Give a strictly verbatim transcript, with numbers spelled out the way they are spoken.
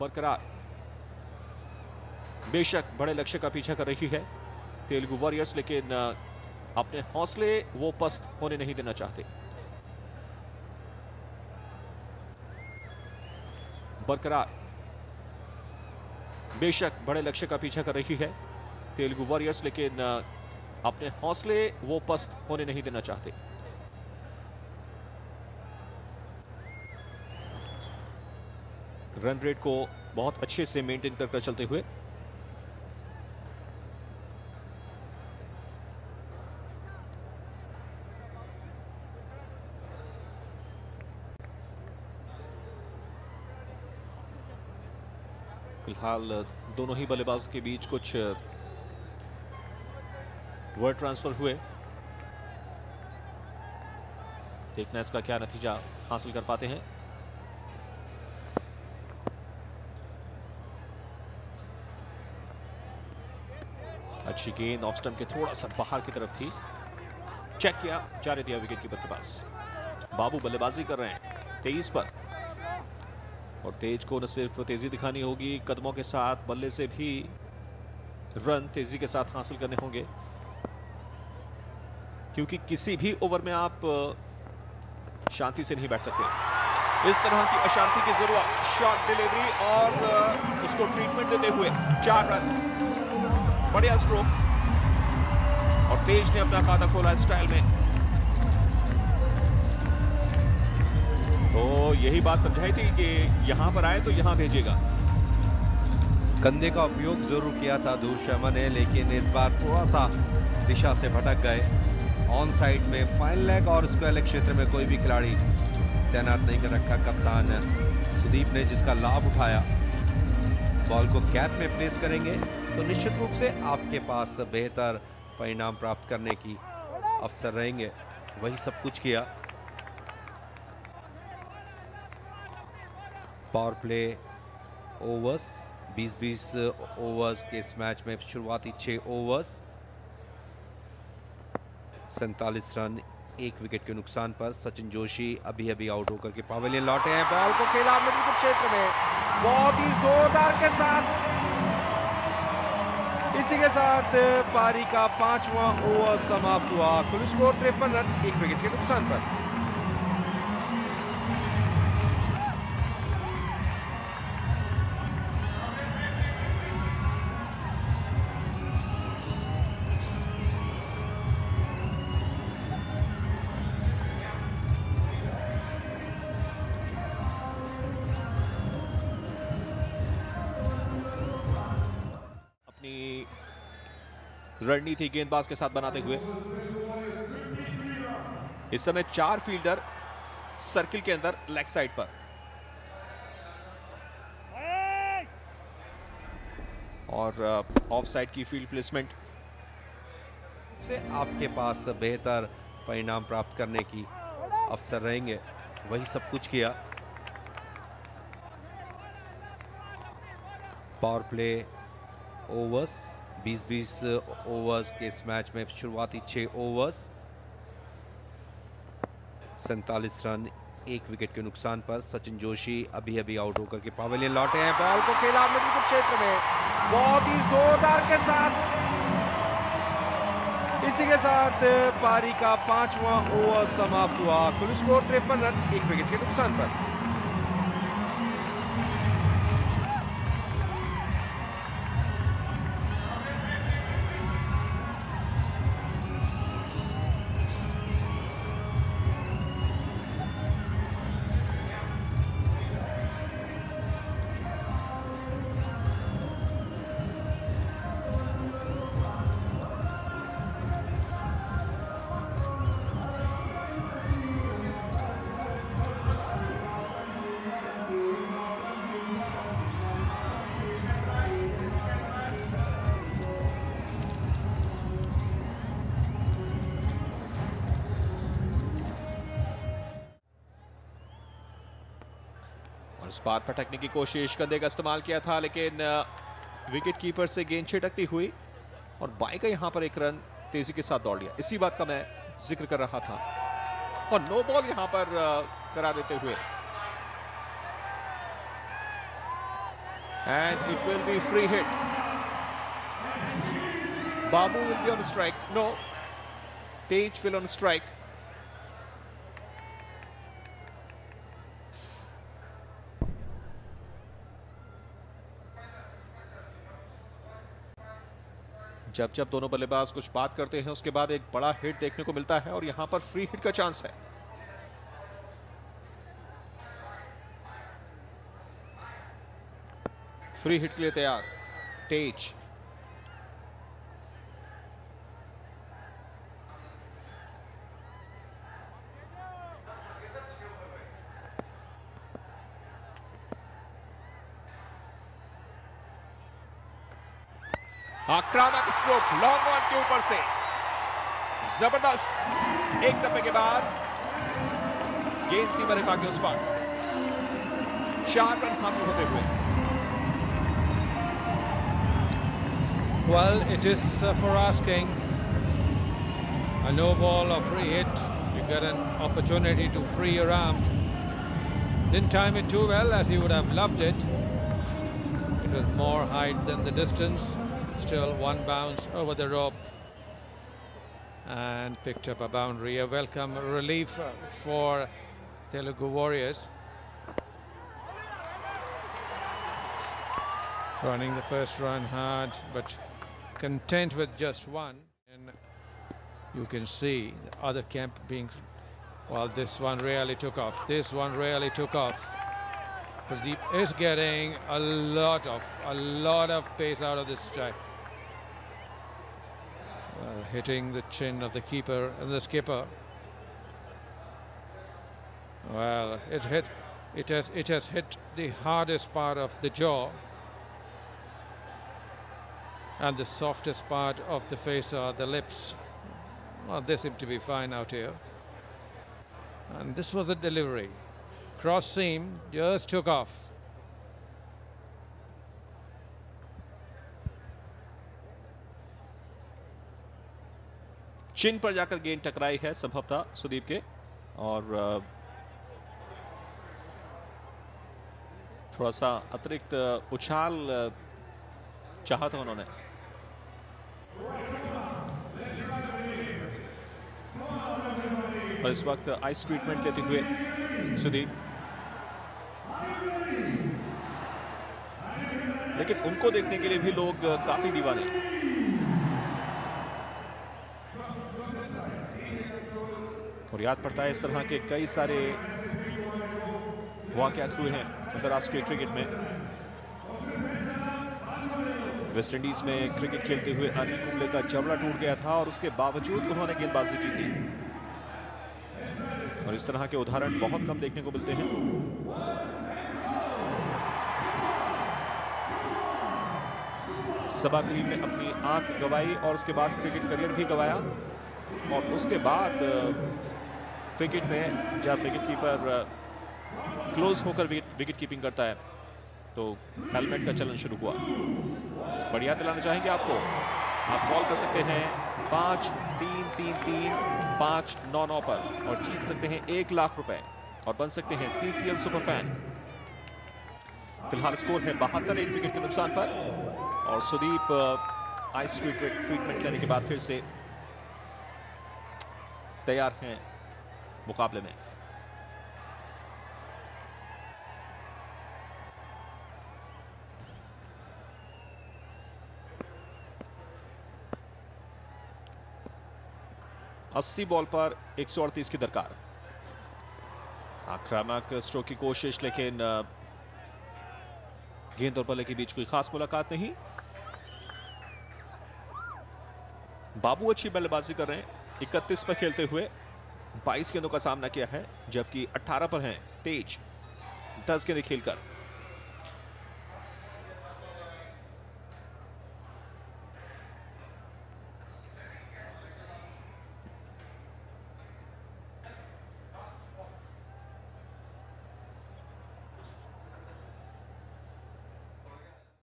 बरकरार। बेशक बड़े लक्ष्य का पीछा कर रही है तेलुगु वॉरियर्स, लेकिन अपने हौसले वो पस्त होने नहीं देना चाहते। बरकरार। बेशक बड़े लक्ष्य का पीछा कर रही है तेलुगु वॉरियर्स, लेकिन अपने हौसले वो पस्त होने नहीं देना चाहते। रन रेट को बहुत अच्छे से मेंटेन कर कर चलते हुए फिलहाल दोनों ही बल्लेबाजों के बीच कुछ वर्ड ट्रांसफर हुए। देखना इसका क्या नतीजा हासिल कर पाते हैं। अच्छी गेंद ऑफ स्टंप के थोड़ा सा बाहर की तरफ थी, चेक किया, जाने दिया विकेट कीपर के पास। बाबू बल्लेबाजी कर रहे हैं तेईस पर, और तेज को न सिर्फ तेजी दिखानी होगी, कदमों के साथ बल्ले से भी रन तेजी के साथ हासिल करने होंगे, क्योंकि किसी भी ओवर में आप शांति से नहीं बैठ सकते। इस तरह की अशांति की जरूरत, शॉर्ट डिलीवरी और उसको ट्रीटमेंट देते हुए चार रन, बढ़िया स्ट्रोक, और तेज ने अपना खाता खोला स्टाइल में। तो यही बात समझाई थी कि यहां पर आए तो यहां भेजेगा। कंधे का उपयोग जरूर किया था दूर शर्मा ने, लेकिन इस बार थोड़ा सा दिशा से भटक गए। ऑन साइड में फाइन लेग और स्क्वायर लेग क्षेत्र में कोई भी खिलाड़ी तैनात नहीं कर रखा कप्तान सुदीप ने, जिसका लाभ उठाया। बॉल को कैप में प्लेस करेंगे तो निश्चित रूप से आपके पास बेहतर परिणाम प्राप्त करने की अवसर रहेंगे। वही सब कुछ किया। पावर प्ले ओवर्स बीस बीस ओवर्स के इस मैच में शुरुआती छह ओवर्स सैंतालीस रन एक विकेट के नुकसान पर। सचिन जोशी अभी अभी आउट होकर के पवेलियन लौटे हैं। बॉल को खेला मिडल क्षेत्र में बहुत ही जोरदार के साथ, इसी के साथ पारी का पांचवा ओवर समाप्त हुआ। कुल स्कोर तिरपन रन एक विकेट के नुकसान पर। रणनीति गेंदबाज के साथ बनाते हुए इस समय चार फील्डर सर्किल के अंदर लेग साइड पर, और ऑफ साइड की फील्ड प्लेसमेंट से आपके पास बेहतर परिणाम प्राप्त करने की अवसर रहेंगे। वही सब कुछ किया। पावर प्ले ओवर्स बीस बीस ओवर्स के इस मैच में शुरुआती छह ओवर्स सैंतालीस रन एक विकेट के नुकसान पर। सचिन जोशी अभी अभी आउट होकर के पवेलियन लौटे हैं। बॉल को खेला मिडल क्षेत्र में बहुत ही जोरदार के साथ, इसी के साथ पारी का पांचवा ओवर समाप्त हुआ। कुल स्कोर तिरपन रन एक विकेट के नुकसान पर। बार पटकने की कोशिश, कंधे का इस्तेमाल किया था, लेकिन विकेट कीपर से गेंद छिटकती हुई और बाई का यहां पर एक रन तेजी के साथ दौड़ लिया। इसी बात का मैं जिक्र कर रहा था, और नो बॉल यहां पर करा देते हुए and it will be free hit. Babu will be on strike. No, Tej will on strike. जब जब दोनों बल्लेबाज कुछ बात करते हैं उसके बाद एक बड़ा हिट देखने को मिलता है और यहां पर फ्री हिट का चांस है. फ्री हिट के लिए तैयार तेज. आक्रामक स्ट्रोक लॉन्ग ऑन के ऊपर से जबरदस्त. एक दफे के बाद गेंद सीमा रेखा के उस पार. चार रन हासिल होते हुए. Well, it is uh, for asking a no ball or free hit. You get an opportunity to free your arm. Didn't time it too well, as he would have loved it. It was more height than the distance. Still one bounce over the rope and picked up a boundary. A welcome relief for Telugu Warriors. Running the first run hard but content with just one, and you can see the other camp being, well, this one really took off. This one really took off. Pradeep is getting a lot of a lot of pace out of this strike, uh, hitting the chin of the keeper and the skipper. Well, it hit. It has. It has hit the hardest part of the jaw and the softest part of the face are the lips. Well, they seem to be fine out here. And this was a delivery. Cross seam just took off. चिन पर जाकर गेंद टकराई है संभवतः सुदीप के, और थोड़ा सा अतिरिक्त उछाल चाहा था उन्होंने. और इस वक्त आइस ट्रीटमेंट लेते हुए सुदीप, लेकिन उनको देखने के लिए भी लोग काफी दीवाने. और याद पड़ता है इस तरह के कई सारे वाकयात हुए हैं अंतर्राष्ट्रीय क्रिकेट में. वेस्टइंडीज में क्रिकेट खेलते हुए अनिल कुंबले का जबड़ा टूट गया था और उसके बावजूद उन्होंने गेंदबाजी की थी, और इस तरह के उदाहरण बहुत कम देखने को मिलते हैं. सबा करीम ने अपनी आंख गंवाई और उसके बाद क्रिकेट करियर भी गंवाया, और उसके बाद क्रिकेट में जब विकेट कीपर क्लोज होकर विकेट कीपिंग करता है तो हेलमेट का चलन शुरू हुआ. बढ़िया दिलाना चाहेंगे आपको. आप कॉल कर सकते हैं पाँच तीन तीन तीन पाँच नौ नौ पर और जीत सकते हैं एक लाख रुपए और बन सकते हैं C C L super fan. फिलहाल स्कोर है बहत्तर एक विकेट के नुकसान पर, और सुदीप आइस ट्रीटमेंट लेने के बाद फिर से तैयार हैं मुकाबले में. अस्सी बॉल पर एक सौ अड़तीस की दरकार. आक्रामक स्ट्रोक की कोशिश, लेकिन गेंद और बल्ले के बीच कोई खास मुलाकात नहीं. बाबू अच्छी बल्लेबाजी कर रहे हैं. इकतीस पर खेलते हुए बाईस गेंदों का सामना किया है, जबकि अठारह पर हैं तेज दस गेंदें खेलकर.